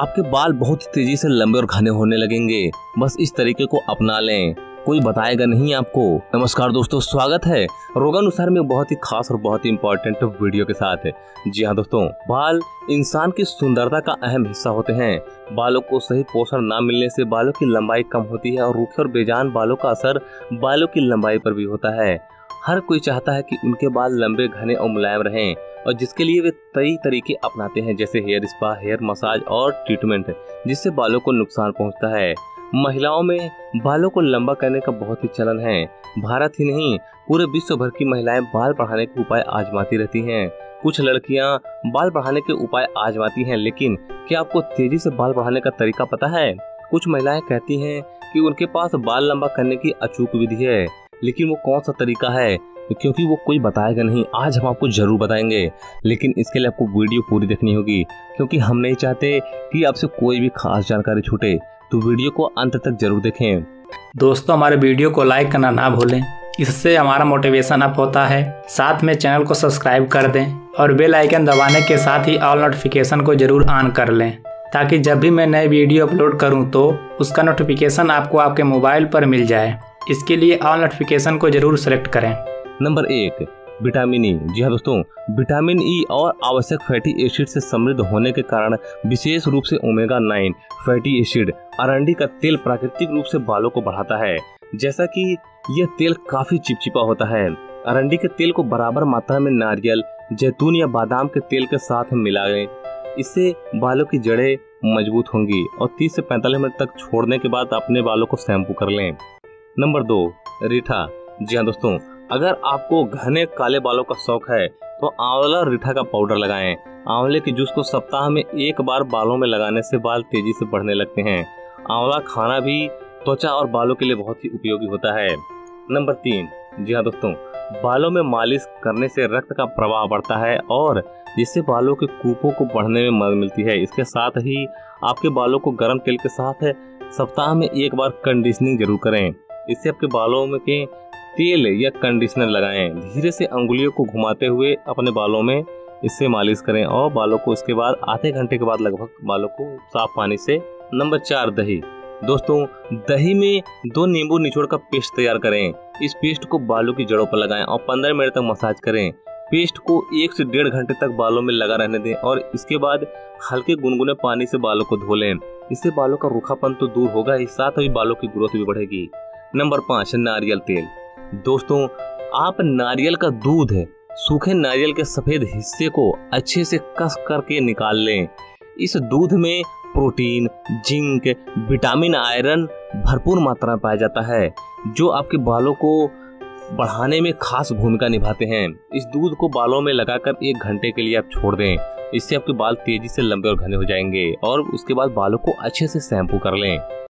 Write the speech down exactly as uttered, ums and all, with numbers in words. आपके बाल बहुत तेजी से लंबे और घने होने लगेंगे। बस इस तरीके को अपना लें, कोई बताएगा नहीं आपको। नमस्कार दोस्तों, स्वागत है रोगानुसार में बहुत ही खास और बहुत ही इम्पोर्टेंट वीडियो के साथ। जी हाँ दोस्तों, बाल इंसान की सुंदरता का अहम हिस्सा होते हैं। बालों को सही पोषण ना मिलने से बालों की लंबाई कम होती है और रूखे और बेजान बालों का असर बालों की लंबाई पर भी होता है। हर कोई चाहता है कि उनके बाल लंबे, घने और मुलायम रहें, और जिसके लिए वे कई तरीके अपनाते हैं, जैसे हेयर स्पा, हेयर मसाज और ट्रीटमेंट, जिससे बालों को नुकसान पहुंचता है। महिलाओं में बालों को लंबा करने का बहुत ही चलन है। भारत ही नहीं, पूरे विश्व भर की महिलाएं बाल बढ़ाने के उपाय आजमाती रहती हैं। कुछ लड़कियां बाल बढ़ाने के उपाय आजमाती हैं, लेकिन क्या आपको तेजी से बाल बढ़ाने का तरीका पता है? कुछ महिलाएं कहती हैं कि उनके पास बाल लंबा करने की अचूक विधि है, लेकिन वो कौन सा तरीका है, क्योंकि वो कोई बताएगा नहीं। आज हम आपको जरूर बताएंगे, लेकिन इसके लिए आपको वीडियो पूरी देखनी होगी, क्योंकि हम नहीं चाहते कि आपसे कोई भी खास जानकारी छूटे। तो वीडियो को अंत तक जरूर देखें। दोस्तों, हमारे वीडियो को लाइक करना ना भूलें, इससे हमारा मोटिवेशन अप होता है। साथ में चैनल को सब्सक्राइब कर दें और बेल आइकन दबाने के साथ ही ऑल नोटिफिकेशन को जरूर ऑन कर लें, ताकि जब भी मैं नए वीडियो अपलोड करूं तो उसका नोटिफिकेशन आपको आपके मोबाइल पर मिल जाए। इसके लिए ऑल नोटिफिकेशन को जरूर सेलेक्ट करें। नंबर एक, विटामिन ई। जी हाँ दोस्तों, विटामिन ई और आवश्यक फैटी एसिड से समृद्ध होने के कारण, विशेष रूप से ओमेगा नाइन फैटी एसिड, अरंडी का तेल प्राकृतिक रूप से बालों को बढ़ाता है। जैसा कि यह तेल काफी चिपचिपा होता है, अरंडी के तेल को बराबर मात्रा में नारियल, जैतून या बादाम के तेल के साथ मिलाएं। इससे बालों की जड़ें मजबूत होंगी और तीस से पैंतालीस मिनट तक छोड़ने के बाद अपने बालों को शैम्पू कर लें। नंबर दो, रीठा। जी हाँ दोस्तों, अगर आपको घने काले बालों का शौक है तो आंवला और रीठा का पाउडर लगाएं। आंवले के जूस को सप्ताह में एक बार बालों में लगाने से बाल तेजी से बढ़ने लगते हैं। आंवला खाना भी त्वचा और बालों के लिए बहुत ही उपयोगी होता है। नंबर तीन, जी हाँ दोस्तों, बालों में मालिश करने से रक्त का प्रवाह बढ़ता है और जिससे बालों के कूपों को बढ़ने में मदद मिलती है। इसके साथ ही आपके बालों को गर्म तेल के साथ सप्ताह में एक बार कंडीशनिंग जरूर करें। इससे आपके बालों में के तेल या कंडीशनर लगाएं। धीरे से अंगुलियों को घुमाते हुए अपने बालों में इससे मालिश करें और बालों को इसके बाद आधे घंटे के बाद लगभग बालों को साफ पानी से। नंबर चार, दही। दोस्तों, दही में दो नींबू निचोड़ का पेस्ट तैयार करें। इस पेस्ट को बालों की जड़ों पर लगाएं और पंद्रह मिनट तक मसाज करें। पेस्ट को एक से डेढ़ घंटे तक बालों में लगा रहने दें और इसके बाद हल्के गुनगुने पानी से बालों को धो लें। इससे बालों का रूखापन तो दूर होगा ही, साथ ही बालों की ग्रोथ भी बढ़ेगी। नंबर पाँच, नारियल तेल। दोस्तों, आप नारियल का दूध सूखे नारियल के सफेद हिस्से को अच्छे से कस करके निकाल लें। इस दूध में प्रोटीन, जिंक, विटामिन, आयरन भरपूर मात्रा में पाया जाता है, जो आपके बालों को बढ़ाने में खास भूमिका निभाते हैं। इस दूध को बालों में लगाकर एक घंटे के लिए आप छोड़ दें। इससे आपके बाल तेजी से लंबे और घने हो जाएंगे और उसके बाद बालों को अच्छे से शैम्पू कर लें।